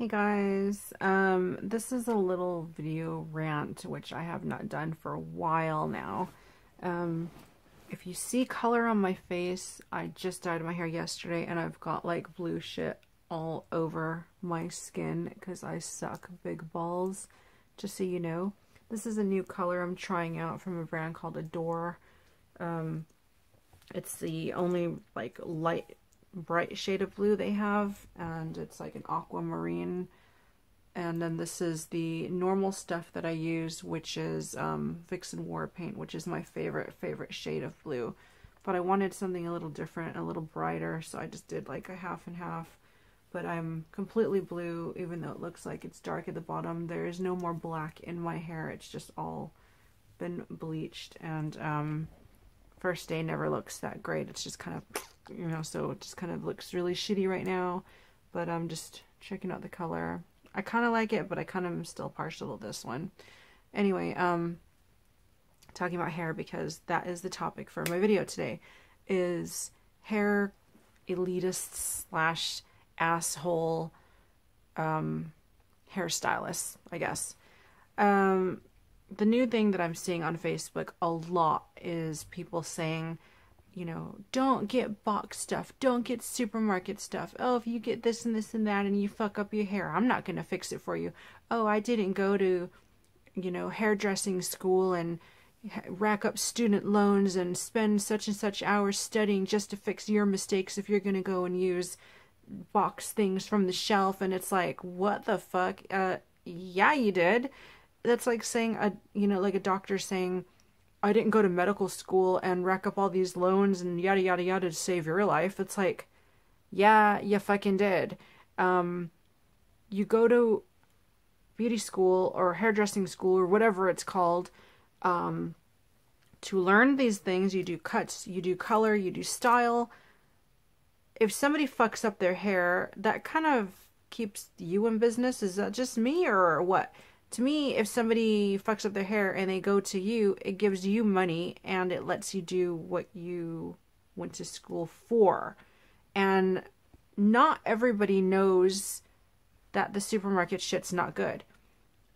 Hey guys, this is a little video rant which I have not done for a while now. If you see color on my face, I just dyed my hair yesterday and I've got like blue shit all over my skin because I suck big balls, just so you know. This is a new color I'm trying out from a brand called Adore. It's the only like bright shade of blue they have, and it's like an aquamarine. And then this is the normal stuff that I use, which is Vixen War Paint, which is my favorite shade of blue. But I wanted something a little different, a little brighter, so I just did like a half and half. But I'm completely blue, even though it looks like it's dark at the bottom. There is no more black in my hair. It's just all been bleached, and first day never looks that great. It's just kind of, you know, so it just kind of looks really shitty right now, but I'm just checking out the color. I kind of like it, but I kind of am still partial to this one. Anyway, talking about hair, because that is the topic for my video today, is hair elitists slash asshole hairstylists, I guess. The new thing that I'm seeing on Facebook a lot is people saying, you know, don't get box stuff, don't get supermarket stuff. Oh, if you get this and this and that and you fuck up your hair, I'm not gonna fix it for you. Oh, I didn't go to, you know, hairdressing school and rack up student loans and spend such and such hours studying just to fix your mistakes if you're gonna go and use box things from the shelf. And it's like, what the fuck? Yeah, you did. That's like saying, you know, like a doctor saying, I didn't go to medical school and rack up all these loans and yada yada yada to save your life. It's like, yeah, you fucking did. You go to beauty school or hairdressing school or whatever it's called to learn these things. You do cuts, you do color, you do style. If somebody fucks up their hair, that kind of keeps you in business. Is that just me or what? To me, if somebody fucks up their hair and they go to you, it gives you money and it lets you do what you went to school for. And not everybody knows that the supermarket shit's not good.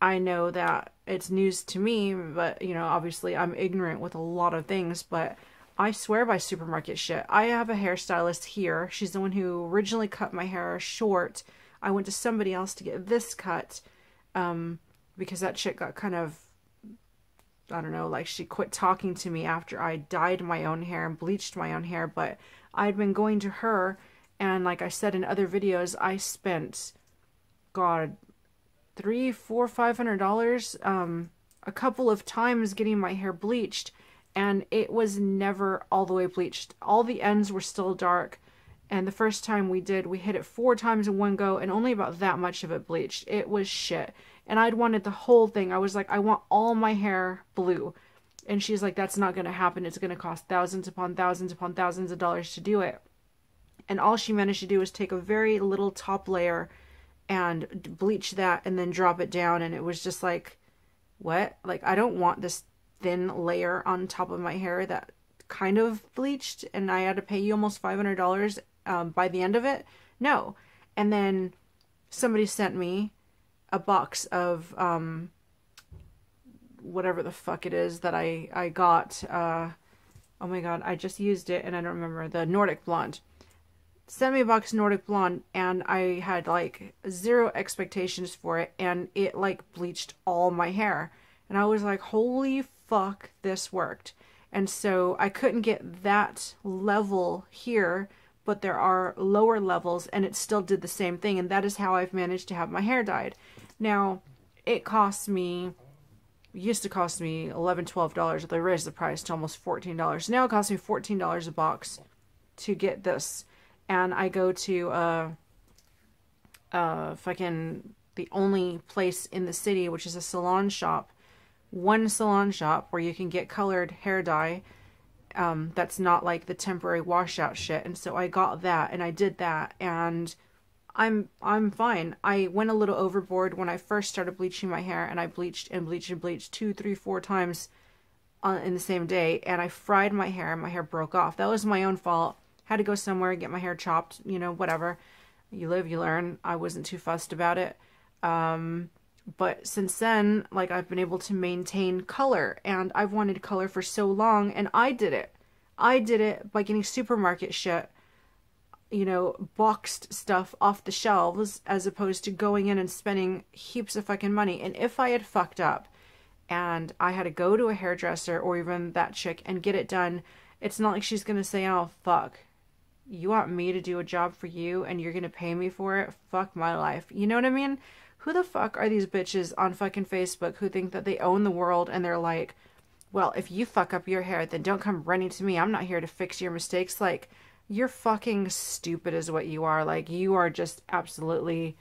I know that it's news to me, but, you know, obviously I'm ignorant with a lot of things, but I swear by supermarket shit. I have a hairstylist here. She's the one who originally cut my hair short. I went to somebody else to get this cut, because that shit got kind of, I don't know, like she quit talking to me after I dyed my own hair and bleached my own hair. But I'd been going to her, and like I said in other videos, I spent, God, $300, $400, $500 a couple of times getting my hair bleached, and it was never all the way bleached. All the ends were still dark, and the first time we hit it 4 times in one go, and only about that much of it bleached. It was shit. And I'd wanted the whole thing. I was like, I want all my hair blue. And she's like, that's not going to happen. It's going to cost thousands upon thousands upon thousands of dollars to do it. And all she managed to do was take a very little top layer and bleach that and then drop it down. And it was just like, what? Like, I don't want this thin layer on top of my hair that kind of bleached. And I had to pay you almost $500 by the end of it. No. And then somebody sent me a box of whatever the fuck it is that I got. Oh my god, I just used it and I don't remember. The Nordic Blonde. Sent me a box of Nordic Blonde, and I had like zero expectations for it, and it like bleached all my hair. And I was like, holy fuck, this worked. And so I couldn't get that level here, but there are lower levels, and it still did the same thing. And that is how I've managed to have my hair dyed. Now, it used to cost me $11, $12. They raised the price to almost $14. Now it costs me $14 a box to get this. And I go to fucking the only place in the city, which is a salon shop. One salon shop where you can get colored hair dye that's not like the temporary washout shit. And so I got that and I did that, and I'm fine. I went a little overboard when I first started bleaching my hair, and I bleached and bleached and bleached 2, 3, 4 times in the same day, and I fried my hair and my hair broke off. That was my own fault. Had to go somewhere, get my hair chopped, you know, whatever. you live, you learn. I wasn't too fussed about it. But since then, like, I've been able to maintain color, and I've wanted color for so long, and I did it. I did it by getting supermarket shit, you know, boxed stuff off the shelves, as opposed to going in and spending heaps of fucking money. And if I had fucked up and I had to go to a hairdresser or even that chick and get it done, it's not like she's going to say, oh, fuck, you want me to do a job for you and you're going to pay me for it? Fuck my life. You know what I mean? Who the fuck are these bitches on fucking Facebook who think that they own the world and they're like, well, if you fuck up your hair, then don't come running to me. I'm not here to fix your mistakes. Like, you're fucking stupid is what you are. Like, you are just absolutely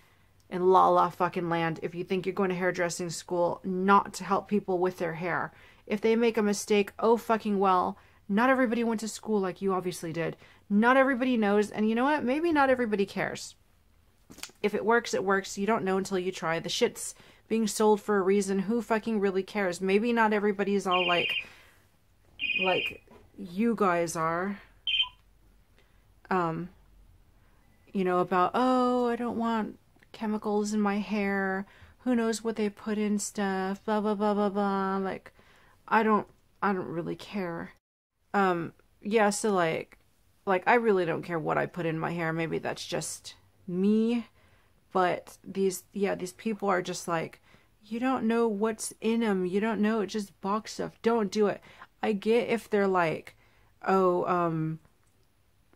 in la-la fucking land if you think you're going to hairdressing school not to help people with their hair. If they make a mistake, oh fucking well, not everybody went to school like you obviously did. Not everybody knows, and you know what? Maybe not everybody cares. If it works, it works. You don't know until you try. The shit's being sold for a reason. Who fucking really cares? Maybe not everybody's all like you guys are, you know, about, oh, I don't want chemicals in my hair, who knows what they put in stuff, blah blah blah blah blah. Like, I don't really care. Yeah, so like I really don't care what I put in my hair. Maybe that's just me, but these people are just like, you don't know what's in them, you don't know, just box stuff, don't do it. I get if they're like, oh,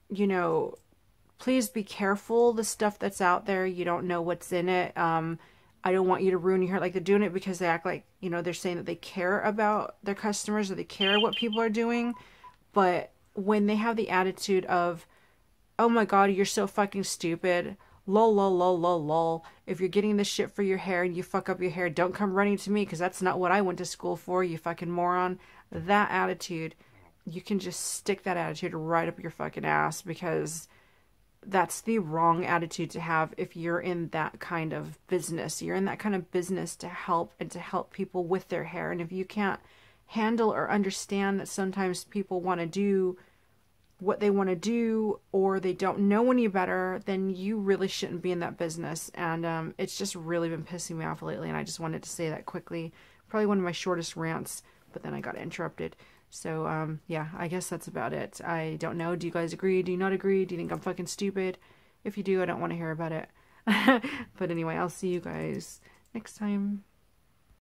you know, please be careful, the stuff that's out there, you don't know what's in it, I don't want you to ruin your hair. Like, they're doing it because they act like, you know, they're saying that they care about their customers or they care what people are doing. But when they have the attitude of, oh my god, you're so fucking stupid, lol lol lol lol lol, if you're getting this shit for your hair and you fuck up your hair, don't come running to me because that's not what I went to school for, you fucking moron. That attitude, you can just stick that attitude right up your fucking ass, because that's the wrong attitude to have if you're in that kind of business. You're in that kind of business to help, and to help people with their hair. And if you can't handle or understand that sometimes people want to do what they want to do or they don't know any better, then you really shouldn't be in that business. And it's just really been pissing me off lately, and I just wanted to say that quickly. Probably one of my shortest rants, but then I got interrupted. So yeah, I guess that's about it. I don't know. Do you guys agree? Do you not agree? Do you think I'm fucking stupid? If you do, I don't want to hear about it. But anyway, I'll see you guys next time.